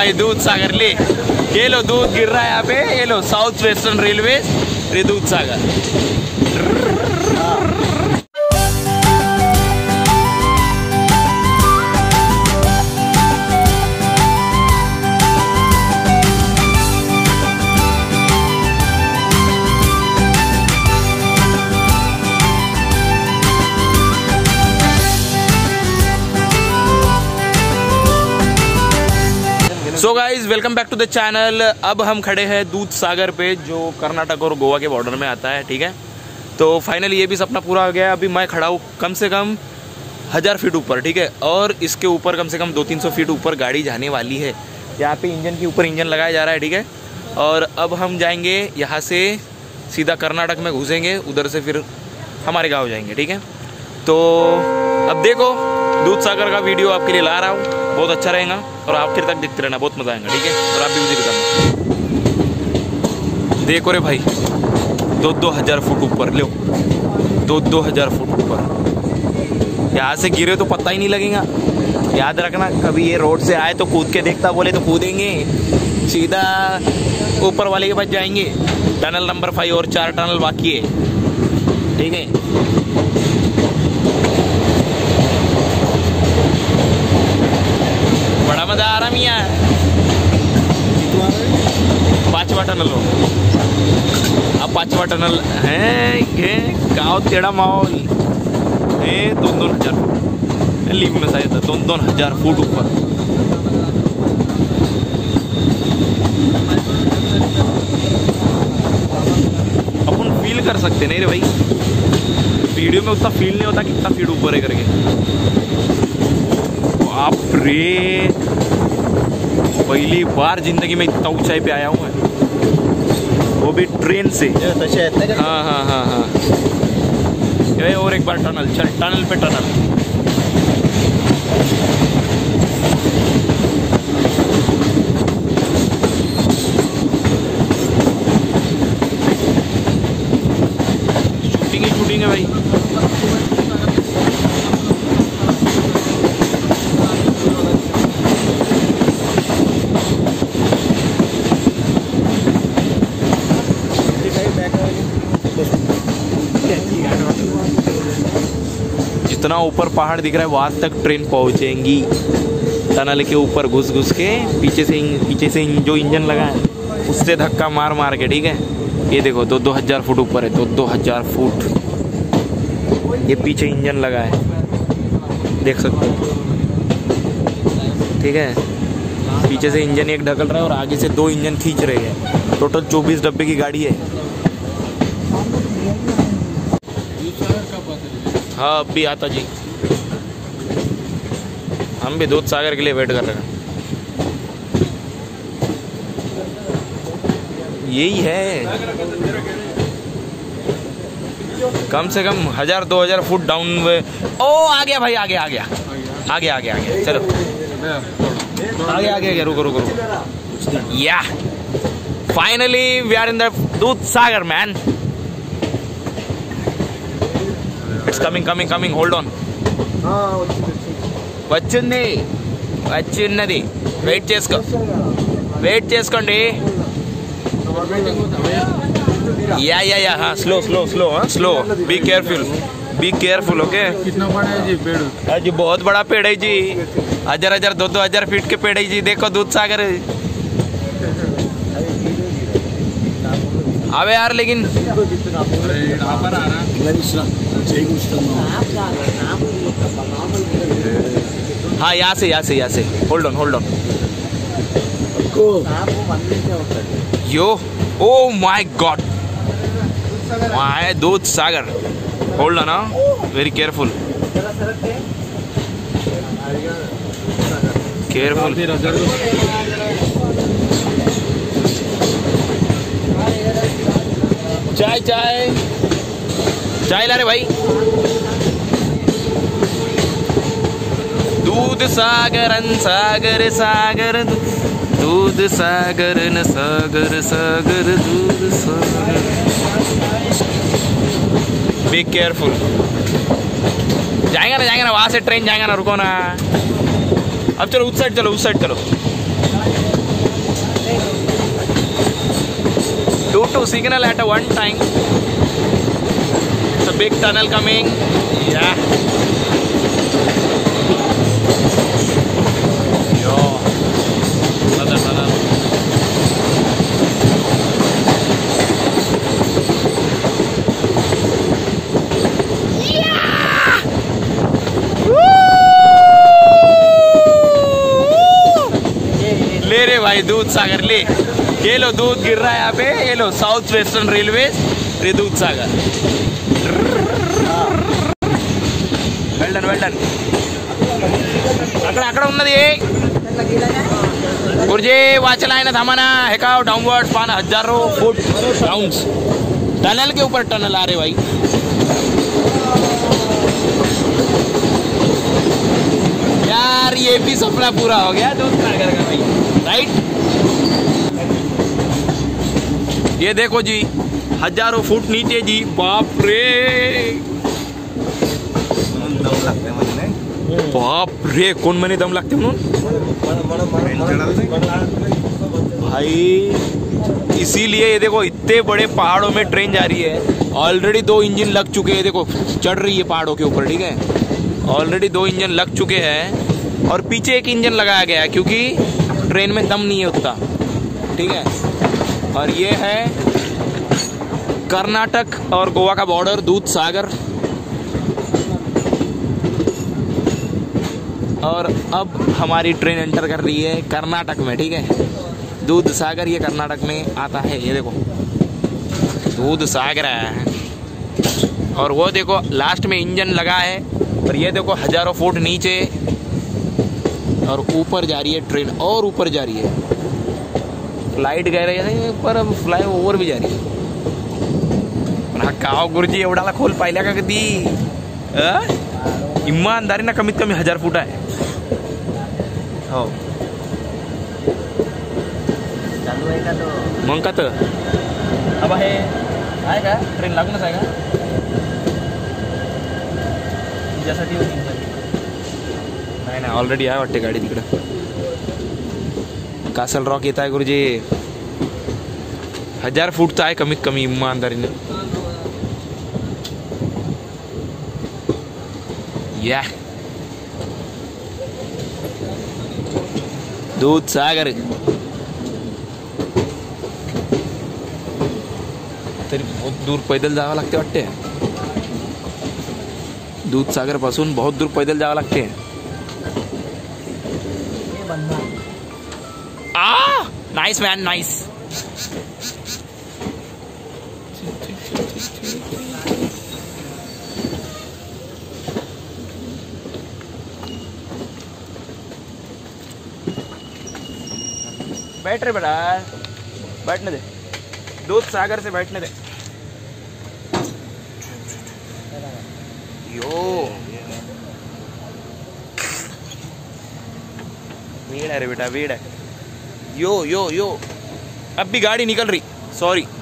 भाई दूध सागर ले, ये लो दूध गिर रहा है यहाँ पे, ये लो साउथ वेस्टर्न रेलवे ये Dudhsagar. So guys welcome back to the channel. अब हम खड़े हैं दूध सागर पे जो कर्नाटक और गोवा के बॉर्डर में आता है, ठीक है। तो फाइनली ये भी सपना पूरा हो गया। अभी मैं खड़ा हूँ कम से कम 1000 फीट ऊपर, ठीक है, और इसके ऊपर कम से कम 200-300 फीट ऊपर गाड़ी जाने वाली है। यहाँ पे इंजन के ऊपर इंजन लगाया जा रहा है, ठीक है। और अब हम जाएंगे यहाँ से सीधा कर्नाटक में घुसेंगे, उधर से फिर हमारे गाँव जाएंगे, ठीक है। तो अब देखो दूध सागर का वीडियो आपके लिए ला रहा हूँ, बहुत अच्छा रहेगा और आखिर तक देखते रहना, बहुत मजा आएगा, ठीक है। और आप भी मुझे बताना। देखो रे भाई 2000 फुट ऊपर, लो 2000 फुट ऊपर। यहाँ से गिरे तो पता ही नहीं लगेगा। याद रखना कभी ये रोड से आए तो कूद के देखता बोले तो कूदेंगे, सीधा ऊपर वाले के पास जाएंगे। टनल नंबर 5 और 4 टनल बाकी है, ठीक है। मजा आ रहा मियाँ, पांचवा टनल हो अब, 5वां टनल है गाँव तेड़ा माहौल है। 2000 फुट लीप में शायद 2000 फुट ऊपर। अपन फील कर सकते नहीं रे भाई, वीडियो में उतना फील नहीं होता कितना फीड ऊपर है करके। आप रे पहली बार जिंदगी में इतना ऊंचाई पे आया हूँ मैं, वो भी ट्रेन से। हाँ हाँ हाँ हाँ ये और एक बार टनल, चल टनल पे टनल। शूटिंग ही शूटिंग है भाई। इतना ऊपर पहाड़ दिख रहा है, वहाँ तक ट्रेन पहुँचेंगी। टनल के ऊपर घुस घुस के पीछे से जो इंजन लगा है उससे धक्का मार मार के, ठीक है। ये देखो 2000 फुट ऊपर है, 2000 फुट ये पीछे इंजन लगा है, देख सकते हो, ठीक है। पीछे से इंजन एक ढकल रहा है और आगे से 2 इंजन खींच रहे हैं। टोटल 24 डब्बे की गाड़ी है। हाँ अब भी आता जी, हम भी दूध सागर के लिए वेट कर रहे हैं। यही है कम से कम 1000-2000 फुट डाउन वे। ओ आ गया भाई, आ गया चलो आगे रुको। या finally we are in the Dudhsagar man. It's coming. Hold on. Vachundi. Wait cheskondi. Yeah. Ha, slow. Ha, slow. Be careful, okay? कितना बड़ा है जी पेड़? आज बहुत बड़ा पेड़ है जी। 1000-2000 फीट के पेड़ है जी। देखो दूध सागर। अबे यार लेकिन हाँ यहाँ से hold on yo. Oh my God my Dudhsagar. Hold on, very careful. चाय ला रे भाई। दूध सागर। Be careful. जाएगा ना वहां से ट्रेन, रुको ना। अब चलो उस साइड चलो। 2 signal at one time. It's a big tunnel coming. Yeah. Yo. Another tunnel. Yeah. Woo! ले रे भाई दूध सागर ले. ये लो दूध गिर रहा है यहाँ पे. ये लो साउथ वेस्टर्न रेलवे रे दूध सागर. Well done well done. अकड़ अकड़ उन्नदी गुर्जे वाचला है ना थामाना है का डाउनवर्ड पान हजारों फुट डाउन. टनल के ऊपर टनल आ रहे भाई. यार ये भी सपना पूरा हो गया दूध सागर का भाई. राइट. ये देखो जी हजारों फुट नीचे जी. बाप रे बाप रे. कौन मने दम लगते भाई. इसीलिए ये देखो इतने बड़े पहाड़ों में ट्रेन जा रही है. ऑलरेडी 2 इंजन लग चुके हैं. देखो चढ़ रही है पहाड़ों के ऊपर. ठीक है ऑलरेडी 2 इंजन लग चुके हैं और पीछे एक इंजन लगाया गया है क्योंकि ट्रेन में दम नहीं है उतना. ठीक है. और ये है कर्नाटक और गोवा का बॉर्डर दूध सागर. और अब हमारी ट्रेन एंटर कर रही है कर्नाटक में. ठीक है दूध सागर ये कर्नाटक में आता है. ये देखो दूध सागर आया है और वो देखो लास्ट में इंजन लगा है. और ये देखो हजारों फुट नीचे और ऊपर जा रही है ट्रेन और ऊपर जा रही है. फ्लाइट गए रही पर अब फ्लाई ओवर भी जा रही है. काव गुरुजी एवढाला खोल पाहिला का कधी. इमानदारी ना कमीत कमी 1000 फूट आहे. हो चालू आहे का तो मग का तर अब हे आहे का ट्रेन लागूनच आहे का ज्यासाठी होती. नाही नाही ऑलरेडी आहे वाटते गाडी तिकडे. कासल रॉक येत आहे गुरुजी. 1000 फूट तर आहे कमीत कमी इमानदारीने. या दूध सागर तरी बहुत दूर पैदल जावं लागते वाटते. दूध सागर पासून बहुत दूर पैदल जावं लागते. Nice man nice. बैठ रहे बेटा बैठने दे. दूध सागर से बैठने दे. यो भीड़ है रे बेटा भीड़ है. यो यो यो अब भी गाड़ी निकल रही. सॉरी.